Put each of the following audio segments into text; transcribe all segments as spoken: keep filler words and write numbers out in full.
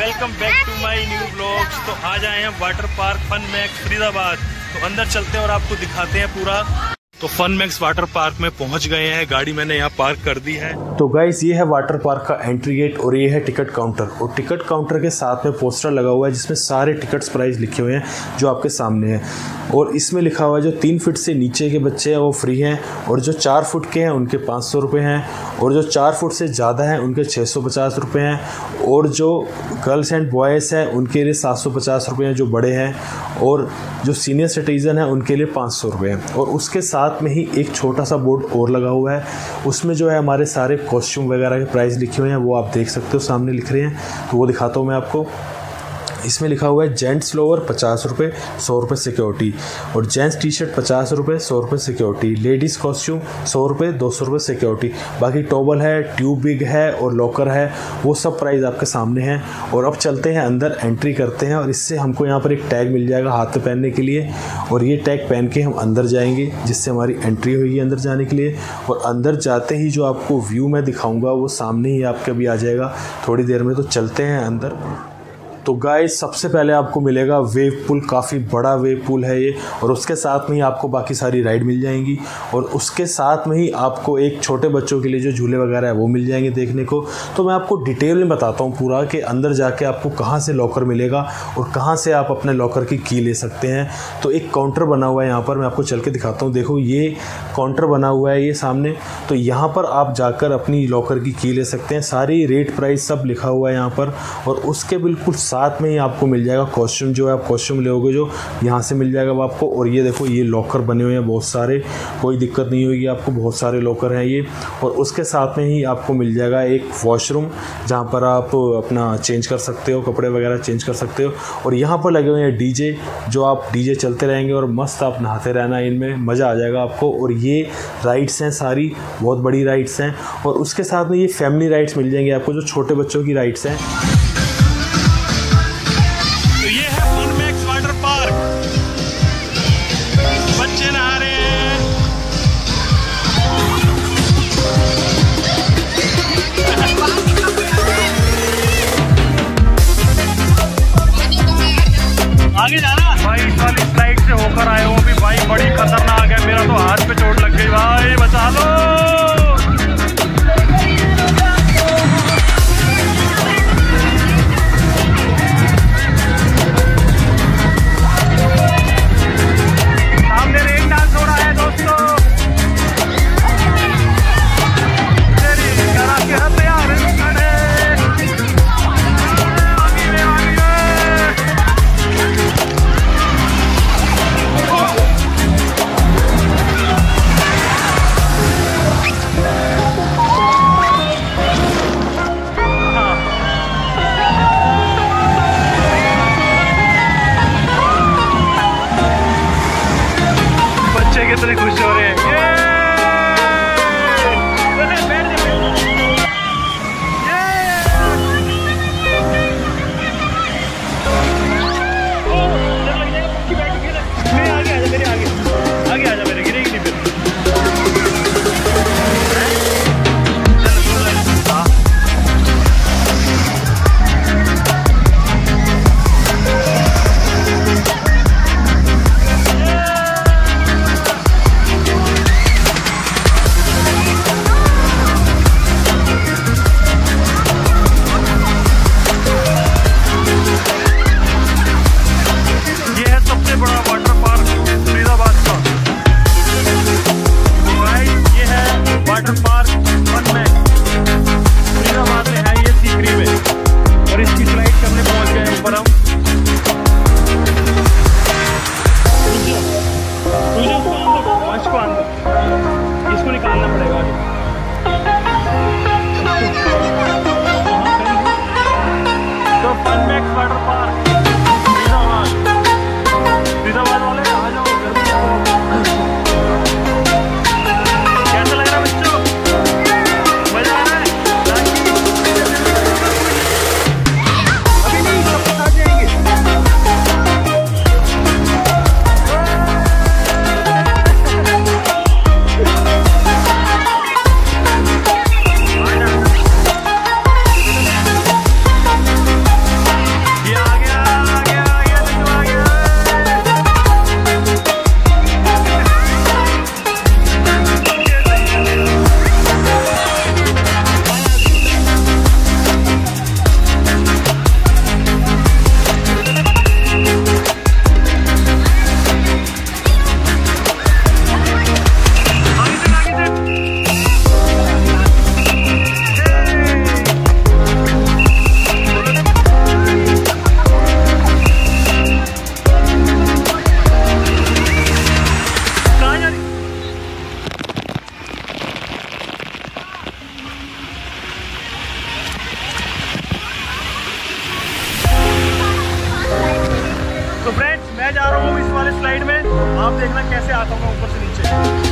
Welcome back to my new blogs. तो आज आए हैं वाटर पार्क फनमैक्स फरीदाबाद। तो अंदर चलते हैं और आपको दिखाते हैं पूरा। तो फनमैक्स वाटर पार्क में पहुंच गए हैं, गाड़ी मैंने यहाँ पार्क कर दी है। तो गाइस ये है वाटर पार्क का एंट्री गेट और ये है टिकट काउंटर। और टिकट काउंटर के साथ में पोस्टर लगा हुआ है जिसमें सारे टिकट्स प्राइस लिखे हुए हैं जो आपके सामने हैं। और इसमें लिखा हुआ है जो तीन फीट से नीचे के बच्चे हैं वो फ्री हैं, और जो चार फुट के हैं उनके पाँच सौ रुपये हैं, और जो चार फुट से ज़्यादा हैं उनके छः सौ पचास रुपये हैं, और जो गर्ल्स एंड बॉयज़ हैं उनके लिए सात सौ पचास रुपये हैं जो बड़े हैं, और जो सीनियर सिटीज़न हैं उनके लिए पाँच सौ रुपये हैं। और उसके साथ में ही एक छोटा सा बोर्ड और लगा हुआ है, उसमें जो है हमारे सारे कॉस्ट्यूम वगैरह के प्राइस लिखे हुए हैं, वो आप देख सकते हो सामने लिख रहे हैं। तो वो दिखाता हूँ मैं आपको। इसमें लिखा हुआ है जेंट्स लोअर पचास रुपये, सौ रुपये सिक्योरिटी, और जेंट्स टी शर्ट पचास रुपये, सौ रुपये सिक्योरिटी, लेडीज़ कॉस्ट्यूम सौ रुपये, दो सौ रुपये सिक्योरिटी, बाकी टॉवल है, ट्यूब बिग है और लॉकर है, वो सब प्राइस आपके सामने हैं। और अब चलते हैं अंदर, एंट्री करते हैं, और इससे हमको यहाँ पर एक टैग मिल जाएगा हाथ पे पहनने के लिए, और ये टैग पहन के हम अंदर जाएंगे जिससे हमारी एंट्री होगी अंदर जाने के लिए। और अंदर जाते ही जो आपको व्यू मैं दिखाऊँगा वो सामने ही आपके भी आ जाएगा थोड़ी देर में। तो चलते हैं अंदर। तो गाइस सबसे पहले आपको मिलेगा वेव पूल, काफ़ी बड़ा वेव पूल है ये, और उसके साथ में ही आपको बाकी सारी राइड मिल जाएंगी, और उसके साथ में ही आपको एक छोटे बच्चों के लिए जो झूले वगैरह है वो मिल जाएंगे देखने को। तो मैं आपको डिटेल में बताता हूँ पूरा कि अंदर जाके आपको कहाँ से लॉकर मिलेगा और कहाँ से आप अपने लॉकर की की ले सकते हैं। तो एक काउंटर बना हुआ है यहाँ पर, मैं आपको चल के दिखाता हूँ। देखो ये काउंटर बना हुआ है ये सामने, तो यहाँ पर आप जाकर अपनी लॉकर की की ले सकते हैं, सारी रेट प्राइस सब लिखा हुआ है यहाँ पर। और उसके बिल्कुल साथ में ही आपको मिल जाएगा कॉस्ट्यूम, जो है आप कॉस्ट्यूम लोगे जो यहाँ से मिल जाएगा आपको। और ये देखो ये लॉकर बने हुए हैं बहुत सारे, कोई दिक्कत नहीं होगी आपको, बहुत सारे लॉकर हैं ये। और उसके साथ में ही आपको मिल जाएगा एक वॉशरूम जहाँ पर आप अपना चेंज कर सकते हो, कपड़े वगैरह चेंज कर सकते हो। और यहाँ पर लगे हुए हैं डीजे, जो आप डीजे चलते रहेंगे और मस्त आप नहाते रहना, इनमें मज़ा आ जाएगा आपको। और ये राइड्स हैं सारी, बहुत बड़ी राइड्स हैं। और उसके साथ में ये फैमिली राइड्स मिल जाएंगे आपको, जो छोटे बच्चों की राइड्स हैं। भाई लाकी स्लाइड से होकर आया हूँ अभी, भाई बड़ी खतरनाक है, मेरा तो हाथ पे चोट लग गई, भाई बचा लो। आप देखना कैसे आता हूँ मैं ऊपर से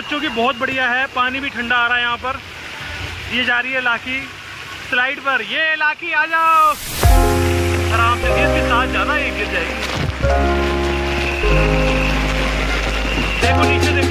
बच्चों की बहुत बढ़िया है। पानी भी ठंडा आ रहा है यहाँ पर। ये जा रही है लाकी स्लाइड पर। ये लाकी आ जाओ आराम से, इसके साथ जाना, ये गिर जाएगी। देखो नीचे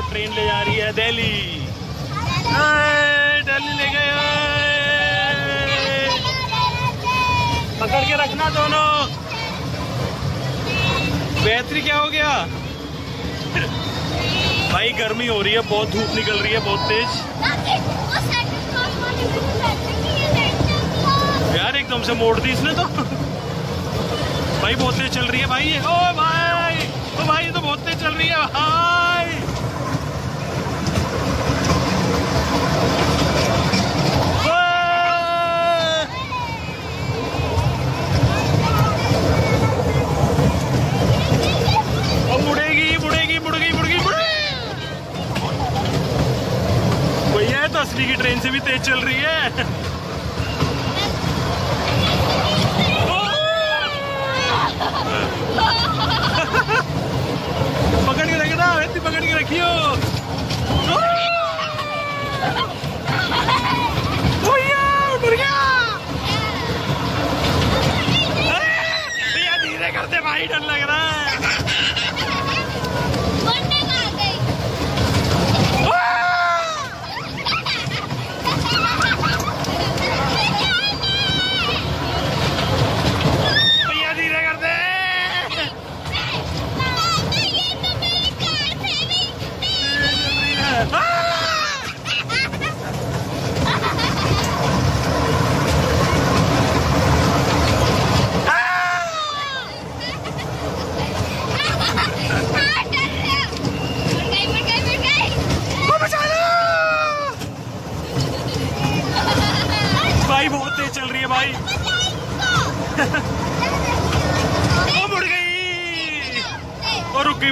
को ट्रेन ले जा रही है दिल्ली। दिल्ली ले गए, पकड़ के रखना दोनों। बेहतरी क्या हो गया भाई, गर्मी हो रही है, बहुत धूप निकल रही है बहुत तेज यार, एकदम से मोड़ दी इसने तो भाई, बहुत तेज चल रही है भाई। ओ भाई, ओ भाई ये तो बहुत तेज चल रही है भाई। असली की ट्रेन से भी तेज चल रही है। पकड़ के रखना, इतनी पकड़ के रखियो। भैया धीरे करते भाई, डर लग रहा है।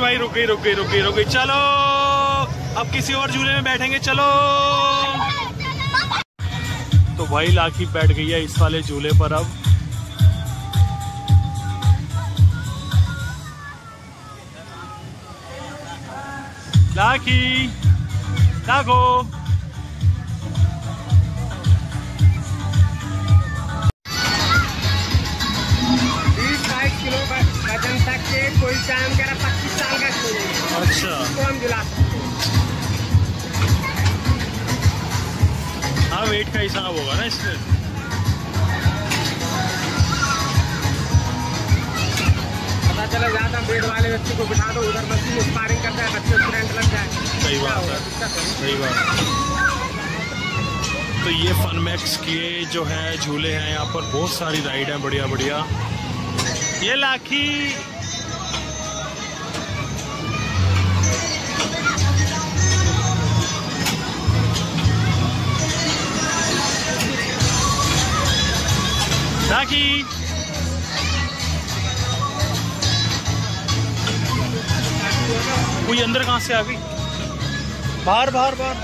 भाई रुक गई रुक गई रुक गई रुक गई। चलो अब किसी और झूले में बैठेंगे। चलो तो भाई लाकी बैठ गई है इस वाले झूले पर। अब लाकी लाको कोई टाइम करा पच्चीस साल का छोड़ेगा। अच्छा हम जुला सकते। हाँ वेट का हिसाब होगा ना इसमें। पता चला ज्यादा वेट वाले व्यक्ति को बिठा दो, उधर मशीन स्पारिंग करता है, बच्चे स्टूडेंट लग जाए। सही बात है, सही बात। तो ये फनमैक्स के जो है झूले हैं, यहाँ पर बहुत सारी राइड हैं बढ़िया बढ़िया। ये लाकी लाकी कोई अंदर कहां से आ गई? बाहर बाहर बाहर।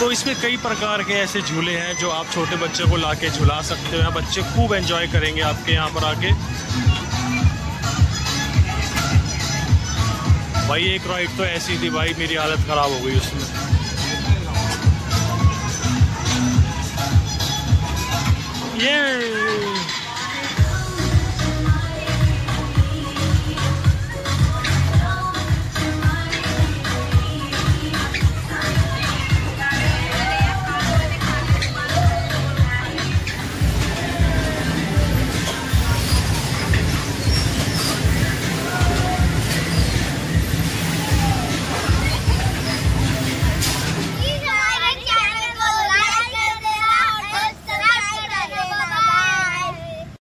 तो इसमें कई प्रकार के ऐसे झूले हैं जो आप छोटे बच्चे को लाके झुला सकते हो। बच्चे खूब एंजॉय करेंगे आपके यहाँ पर आके। भाई एक राइड तो ऐसी थी भाई, मेरी हालत खराब हो गई उसमें। ये